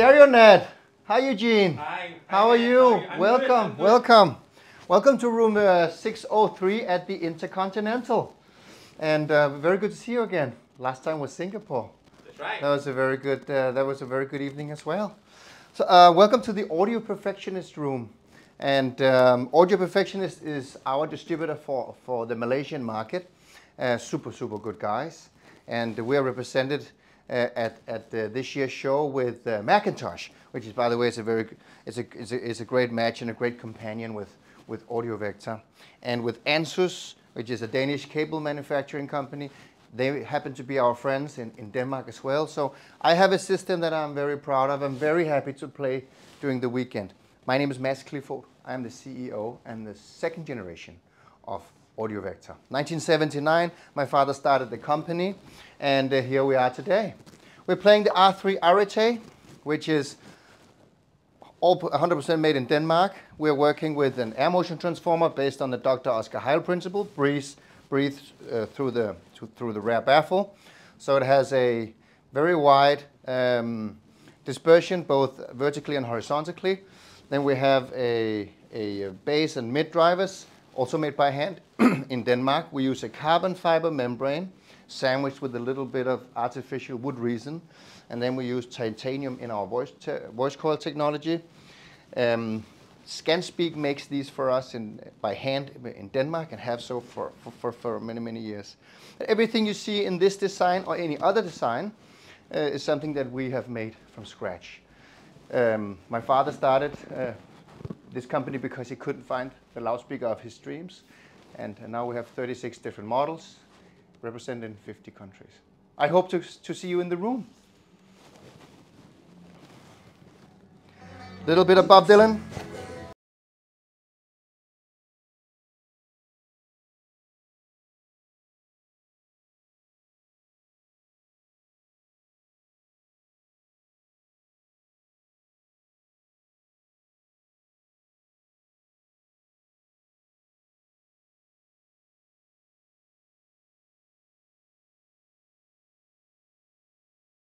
Stereo Ned. Hi, Eugene. Hi. How are you? Welcome, welcome. Welcome to room 603 at the Intercontinental. And very good to see you again. Last time was Singapore. That's right. That was a very good, evening as well. So welcome to the Audio Perfectionist room. And Audio Perfectionist is our distributor for the Malaysian market. Super, super good guys. And we are represented at this year's show with Macintosh, which is, by the way, it's a great match and a great companion with Audiovector, and with Ansus, which is a Danish cable manufacturing company. They happen to be our friends in Denmark as well. So I have a system that I'm very proud of. I'm very happy to play during the weekend. My name is Mads Klifoth. I am the CEO and the second generation of Audiovector. 1979, my father started the company, and here we are today. We're playing the R3 Arete, which is 100% made in Denmark. We're working with an air motion transformer based on the Dr. Oscar Heil principle. Breathes through the rear baffle. So it has a very wide dispersion, both vertically and horizontally. Then we have a base and mid drivers, also made by hand in Denmark. We use a carbon fiber membrane sandwiched with a little bit of artificial wood resin. And then we use titanium in our voice coil technology. ScanSpeak makes these for us by hand in Denmark, and have so for many, many years. Everything you see in this design or any other design is something that we have made from scratch. My father started this company because he couldn't find the loudspeaker of his dreams. And now we have 36 different models represented in 50 countries. I hope to see you in the room. Little bit of Bob Dylan.